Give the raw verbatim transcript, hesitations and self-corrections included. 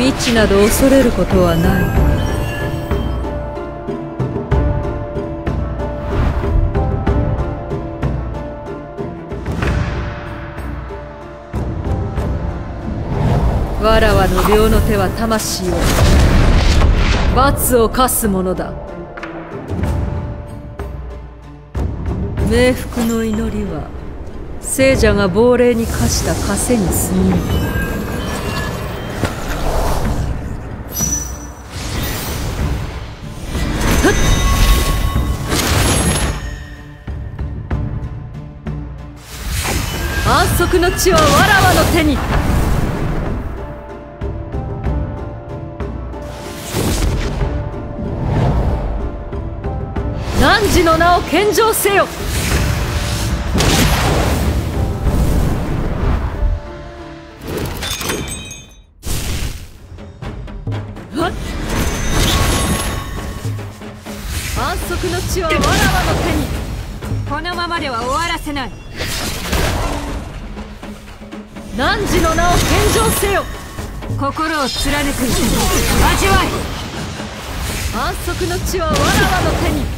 未知など恐れることはない。わらわの両の手は魂を罰を課すものだ。冥福の祈りは聖者が亡霊に課した枷に過ぎぬ。安息の地はわらわの手に。汝の名を献上せよ。安息の地はわらわの手に。このままでは終わらせない。汝の名を献上せよ。心を貫く味わい。安息の地はわらわの手に。